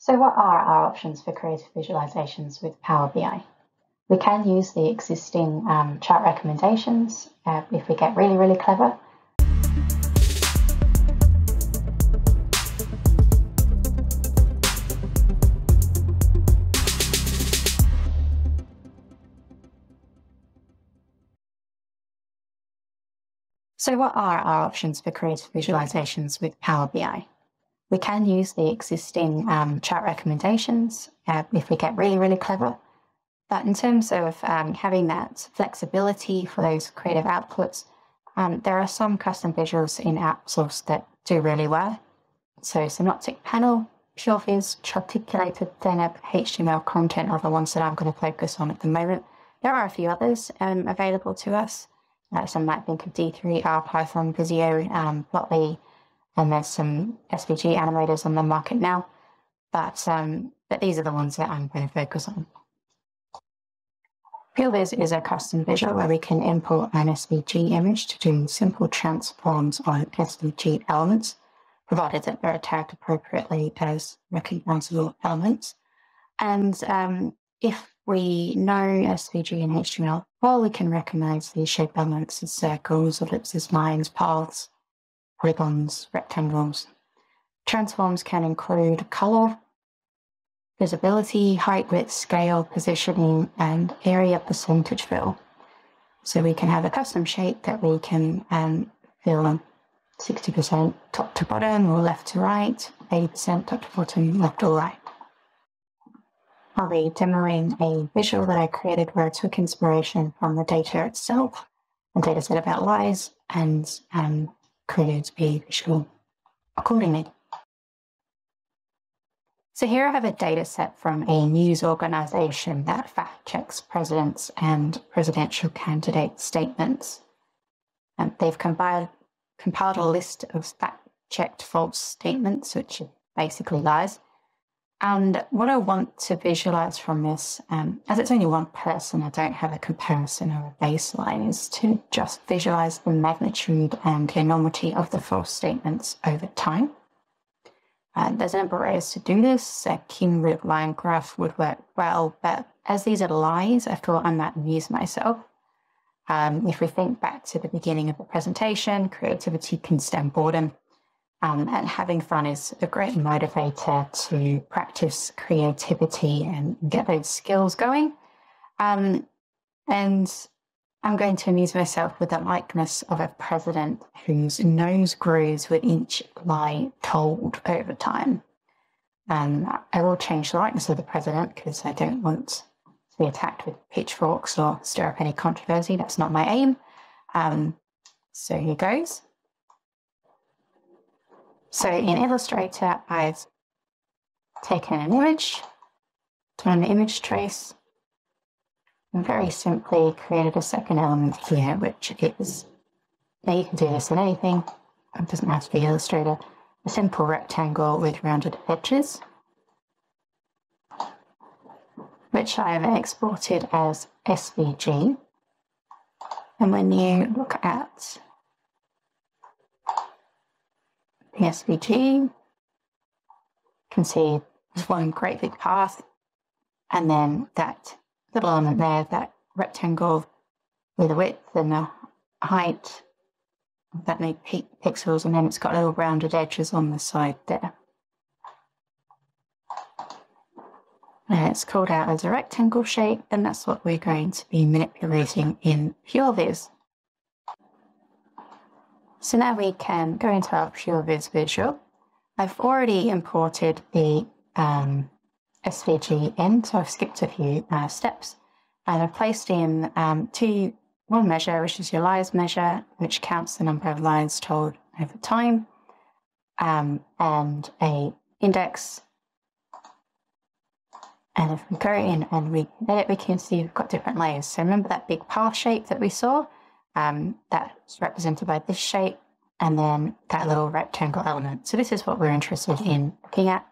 So what are our options for creative visualizations with Power BI? We can use the existing chart recommendations if we get really, really clever. So what are our options for creative visualizations with Power BI? We can use the existing chart recommendations if we get really, really clever. But in terms of having that flexibility for those creative outputs, there are some custom visuals in AppSource that do really well. So Synoptic Panel, PureViz, Charticulated, Deneb, HTML content are the ones that I'm going to focus on at the moment. There are a few others available to us. Some might think of D3, R, Python, Visio, Plotly, and there's some SVG animators on the market now. But these are the ones that I'm going to focus on. PeelViz is a custom visual where we can import an SVG image to do simple transforms on SVG elements, provided that they're tagged appropriately as recognizable elements. And if we know SVG and HTML, well, we can recognize these shape elements as circles, ellipses, lines, paths, polygons, rectangles. Transforms can include color, visibility, height, width, scale, positioning, and area percentage fill. So we can have a custom shape that we can fill on 60% top to bottom or left to right, 80% top to bottom, left or right. I'll be demoing a visual that I created where I took inspiration from the data itself, the data set about lies, and created a visual accordingly. So here I have a data set from a news organization that fact checks presidents and presidential candidate statements. And they've compiled a list of fact checked false statements, which are basically lies. And what I want to visualize from this, as it's only one person, I don't have a comparison or a baseline, is to just visualize the magnitude and enormity of the false statements over time. There's a number of ways to do this. A cumulative line graph would work well, but as these are lies, I thought I might amuse myself. If we think back to the beginning of the presentation, creativity can stem boredom. And having fun is a great motivator to practice creativity and get those skills going. And I'm going to amuse myself with the likeness of a president whose nose grows with each lie told over time. I will change the likeness of the president because I don't want to be attacked with pitchforks or stir up any controversy. That's not my aim. So here goes. So in Illustrator, I've taken an image, done an image trace, and very simply created a second element here, which is, now you can do this in anything, it doesn't have to be Illustrator, a simple rectangle with rounded edges, which I have exported as SVG. And when you look at SVG, you can see there's one great big path, and then that little element there, that rectangle with the width and the height, that made pixels, and then it's got little rounded edges on the side there. And it's called out as a rectangle shape, and that's what we're going to be manipulating in PureViz. So now we can go into our PureViz visual. I've already imported the SVG in, so I've skipped a few steps, and I've placed in one measure, which is your lies measure, which counts the number of lies told over time, and a index. And if we go in and we edit, we can see we've got different layers. So remember that big path shape that we saw? That's represented by this shape and then that little rectangle element. So this is what we're interested in looking at.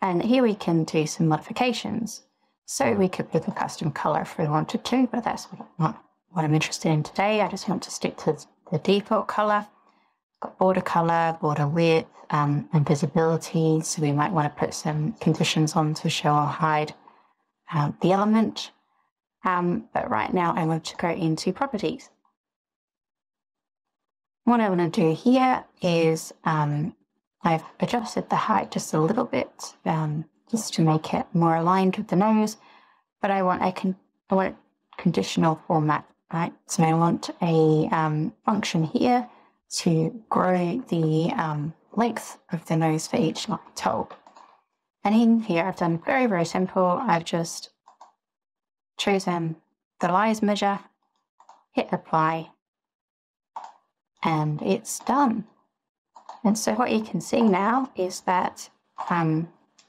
And here we can do some modifications. So we could pick a custom color if we wanted to, but that's not what I'm interested in today. I just want to stick to the default color. got border color, border width, and visibility. So we might want to put some conditions on to show or hide the element. But right now I'm going to go into properties. What I want to do here is I've adjusted the height just a little bit just to make it more aligned with the nose, but I want a conditional format, right? So I want a function here to grow the length of the nose for each toe. And in here I've done very, very simple. I've just chosen the lies measure, hit apply, and it's done. And so what you can see now is that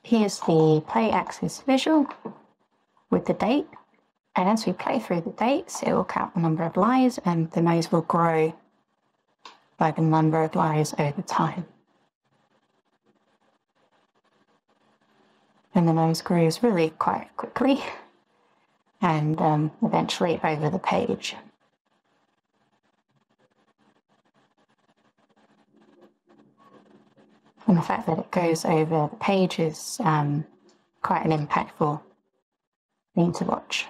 here's the play axis visual with the date. And as we play through the dates, it will count the number of lies, and the nose will grow by the number of lies over time. And the nose grows really quite quickly and eventually over the page. And the fact that it goes over the page is quite an impactful thing to watch.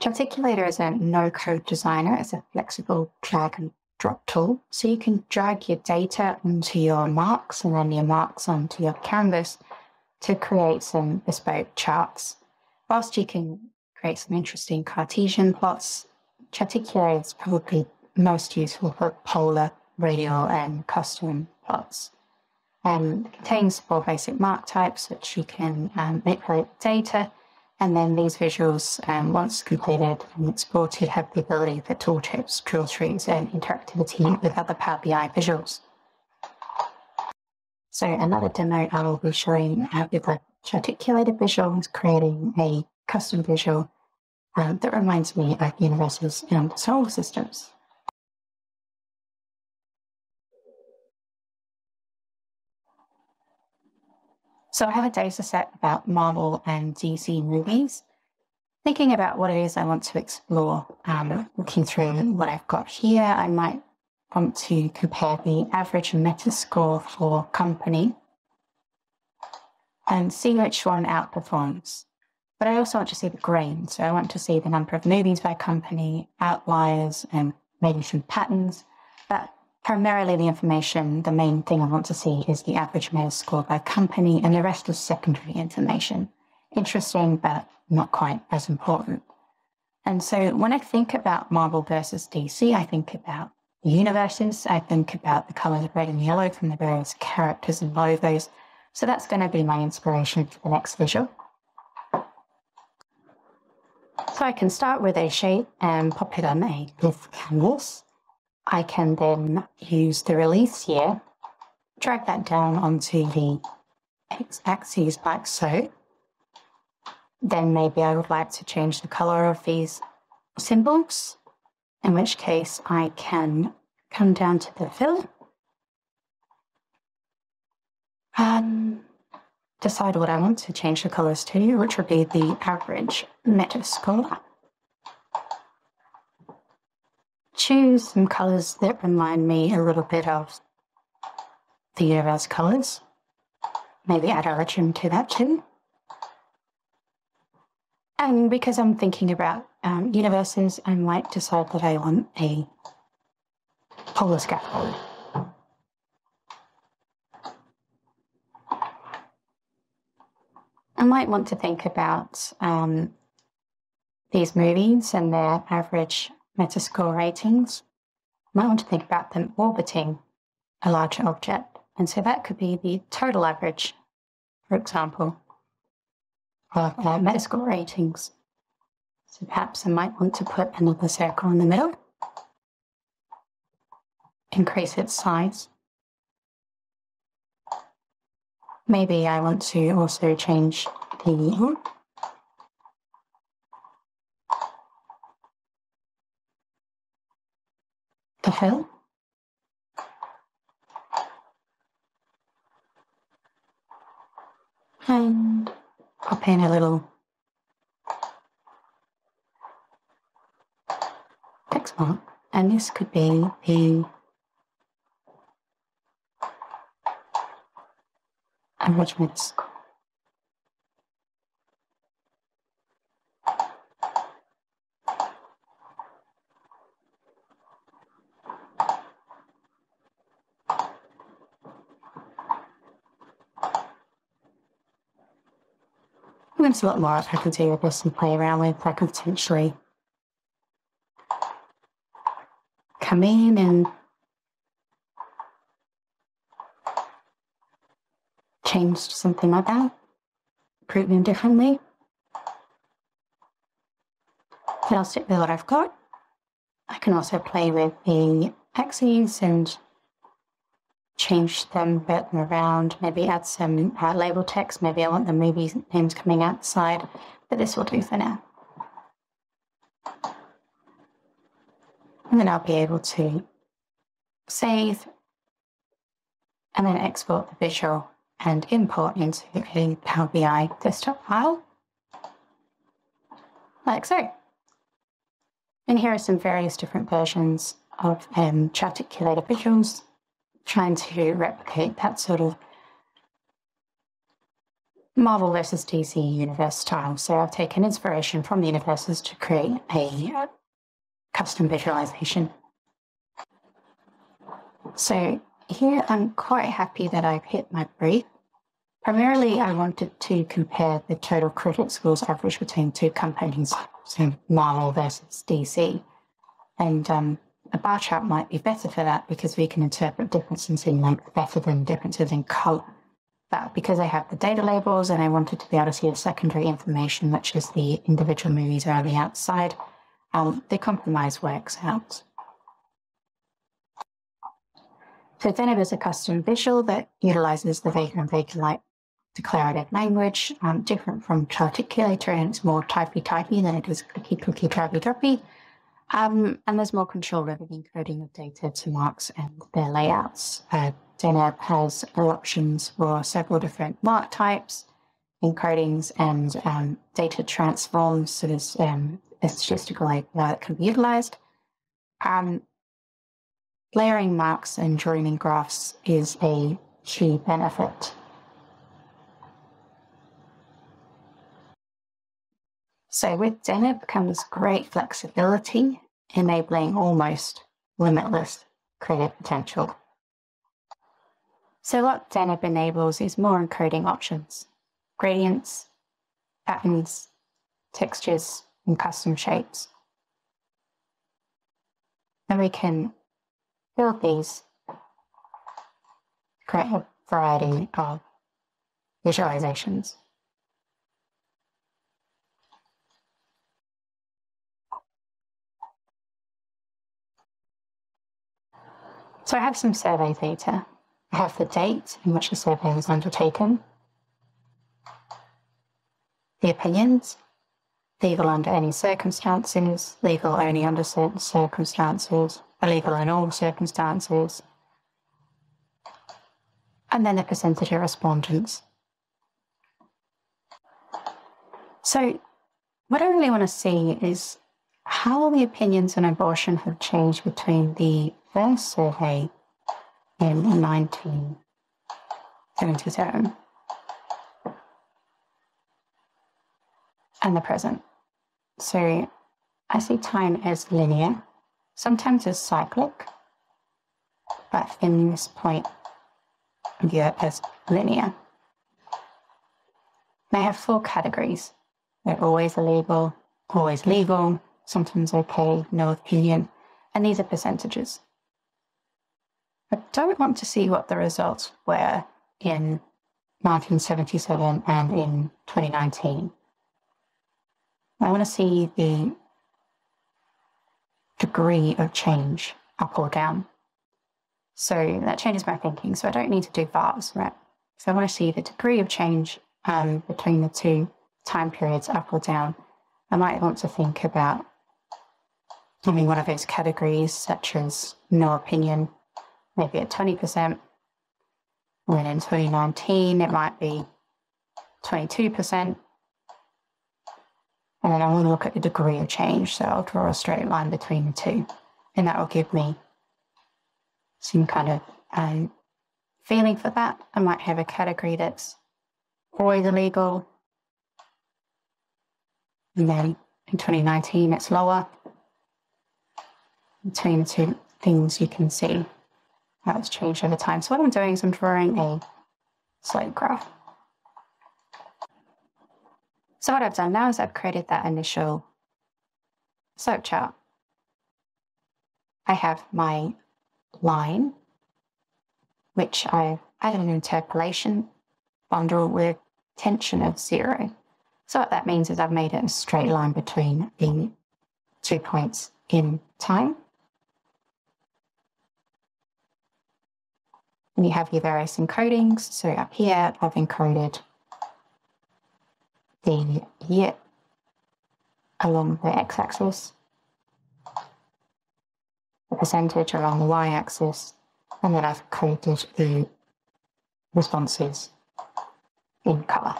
Charticulator is a no-code designer. It's a flexible drag and drop tool. So you can drag your data onto your marks and then your marks onto your canvas to create some bespoke charts. Whilst you can create some interesting Cartesian plots, Charticulator is probably most useful for polar, radial, and custom plots. It contains four basic mark types, which you can manipulate the data, and then these visuals, once completed and exported, have the ability for tooltips, drill trees, and interactivity with other Power BI visuals. So another demo I will be showing with the Charticulated visual is creating a custom visual that reminds me of universes and solar systems. So I have a data set about Marvel and DC movies. Thinking about what it is I want to explore, looking through what I've got here, I might want to compare the average Metascore for company and see which one outperforms. But I also want to see the grain. So I want to see the number of movies by company, outliers, and maybe some patterns. But primarily the information, the main thing I want to see is the average Metascore by company, and the rest is secondary information. Interesting, but not quite as important. And so when I think about Marvel versus DC, I think about the universes, I think about the colors of red and yellow from the various characters and logos. So that's going to be my inspiration for the next visual. So I can start with a shape and pop it on a canvas. I can then use the release here, drag that down onto the x-axis like so. Then maybe I would like to change the color of these symbols, in which case I can come down to the fill, decide what I want to change the colors to, which would be the average Metascore. Choose some colors that remind me a little bit of the universe colors. Maybe add a legend to that too. And because I'm thinking about universes, I might decide that I want a polar scaffold. I might want to think about these movies and their average Metascore ratings. Might want to think about them orbiting a larger object, and so that could be the total average, for example, of Metascore ratings. So perhaps I might want to put another circle in the middle, increase its size. Maybe I want to also change the hill. And pop in a little text and this could be the enrichments. There's a lot more I can do with this and play around with. I can potentially come in and change something like that, prove them differently. Then I'll stick with what I've got. I can also play with the axes and change them, bit them around, maybe add some label text. Maybe I want the movie names coming out the side, but this will do for now. And then I'll be able to save and then export the visual and import into the Power BI desktop file, like so. And here are some various different versions of Charticulator visuals, trying to replicate that sort of Marvel versus DC universe style. So I've taken inspiration from the universes to create a custom visualization. So here I'm quite happy that I've hit my brief. Primarily, I wanted to compare the total credit scores average between two companies, so Marvel versus DC. And a bar chart might be better for that because we can interpret differences in length better than differences in color. But because I have the data labels and I wanted to be able to see the secondary information, which is the individual movies are on the outside, the compromise works out. So Deneb is a custom visual that utilizes the Vega and Vega-like declarative language, different from Charticulator, and it's more typey-typey than it is clicky-clicky, droppy-droppy. And there's more control over the encoding of data to marks and their layouts. Deneb has options for several different mark types, encodings, and data transforms, so there's a statistical layer that can be utilized. Layering marks and joining graphs is a key benefit. So with Deneb comes great flexibility, enabling almost limitless creative potential. So what Deneb enables is more encoding options, gradients, patterns, textures, and custom shapes. And we can build these to create a variety of visualizations. So I have some survey data. I have the date in which the survey was undertaken, the opinions, legal under any circumstances, legal only under certain circumstances, illegal in all circumstances, and then the percentage of respondents. So what I really want to see is how the opinions on abortion have changed between the first survey in 1977 and the present. So I see time as linear, sometimes as cyclic, but in this point of view as linear. They have four categories. They're always illegal, always legal, sometimes okay, no opinion, and these are percentages. I don't want to see what the results were in 1977 and in 2019. I want to see the degree of change up or down. So that changes my thinking. So I don't need to do bars, right? So I want to see the degree of change between the two time periods, up or down. I might want to think about having one of those categories, such as no opinion, maybe at 20%. When in 2019, it might be 22%. And then I want to look at the degree of change. So I'll draw a straight line between the two. and that will give me some kind of feeling for that. I might have a category that's always illegal, and then in 2019 it's lower. I'll tell you the two things you can see how it's changed over time. So what I'm doing is I'm drawing a slate graph. So what I've done now is I've created that initial slope chart. I have my line, which I added an interpolation bundle with tension of 0. So what that means is I've made it a straight line between the 2 points in time. And you have your various encodings. So up here, I've encoded the year along the x-axis, the percentage along the y-axis, and then I've coded the responses in color.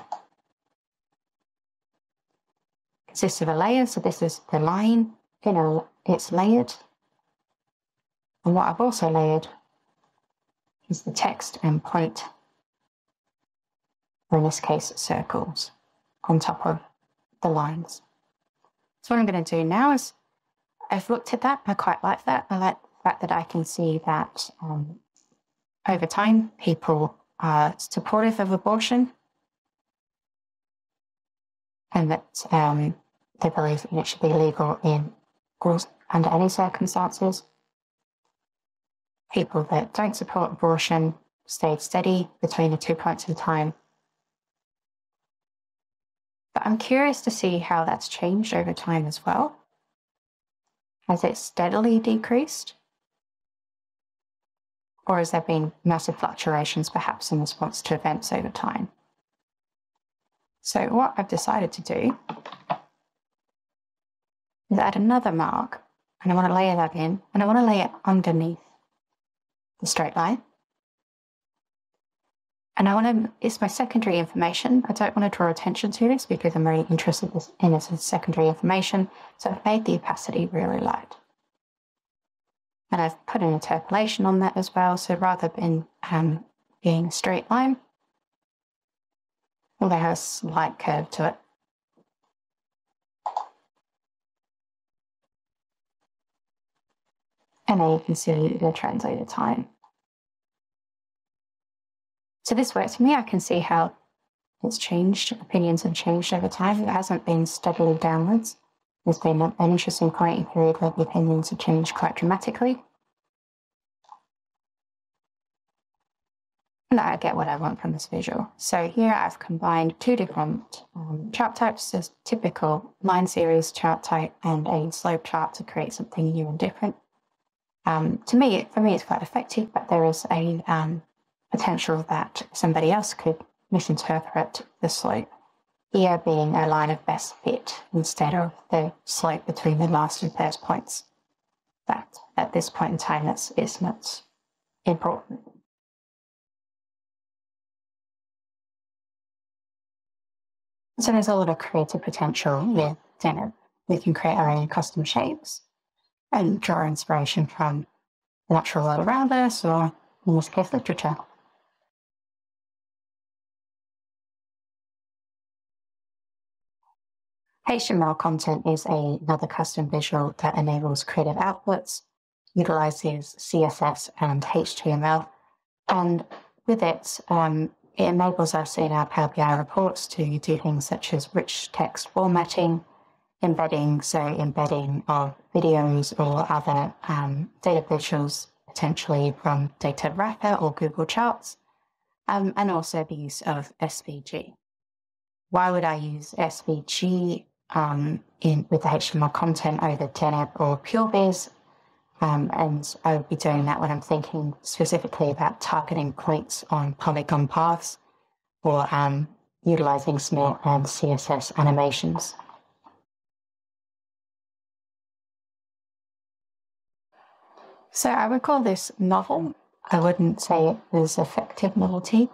Consists of a layer, so this is the line, you know, it's layered. And what I've also layered is the text and point, or in this case, circles, on top of the lines. So what I'm going to do now is, I've looked at that, I quite like that. I like the fact that I can see that over time, people are supportive of abortion, and that they believe it should be legal in under any circumstances. People that don't support abortion stayed steady between the 2 points in time. But I'm curious to see how that's changed over time as well. Has it steadily decreased? Or has there been massive fluctuations, perhaps in response to events over time? So what I've decided to do is add another mark, and I want to layer that in, and I want to lay it underneath the straight line. And I want to, it's my secondary information. I don't want to draw attention to this because I'm really interested in this as secondary information. So I've made the opacity really light. And I've put an interpolation on that as well. So rather than being a straight line, well, they have a slight curve to it. And then you can see the translated time. So this works for me. I can see how it's changed. Opinions have changed over time. It hasn't been steadily downwards. There's been an interesting point in period where the opinions have changed quite dramatically. And I get what I want from this visual. So here I've combined two different chart types, a typical line series chart type and a slope chart to create something new and different. For me, it's quite effective, but there is a potential that somebody else could misinterpret the slope, here being a line of best fit instead of the slope between the last and third points. But at this point in time, it's not important. So there's a lot of creative potential with Deneb. We can create our own custom shapes and draw inspiration from the natural world around us, or in this case, literature. HTML content is another custom visual that enables creative outputs, utilizes CSS and HTML, and with it, it enables us in our Power BI reports to do things such as rich text formatting, embedding, so embedding of videos or other data visuals, potentially from data wrapper or Google Charts, and also the use of SVG. Why would I use SVG with the HTML content over Deneb or PureViz? And I would be doing that when I'm thinking specifically about targeting points on polygon paths or utilizing SMIL and CSS animations. So I would call this novel. I wouldn't say it was effective novelty,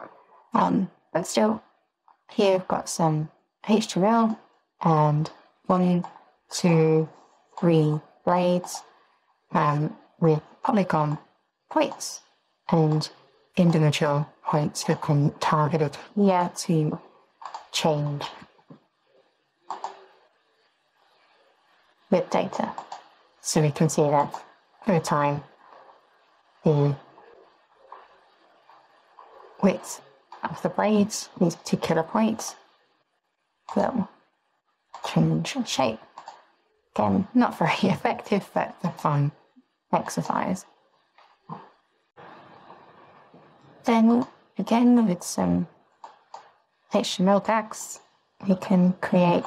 but still, here I've got some HTML and 1, 2, 3 blades. with polygon points and individual points become targeted here to change with data. So we can see that over time the width of the blades, these particular points, will change shape. Again, not very effective, but a fun exercise. Then again, with some HTML tags, we can create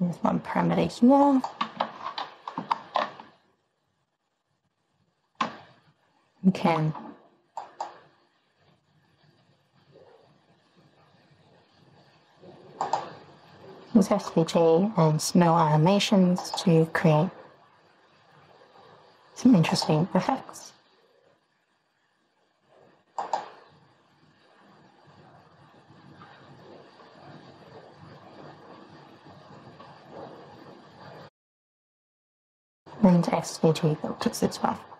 with one parameter here. We can use SVG and SMIL animations to create some interesting effects. And SVG built as well.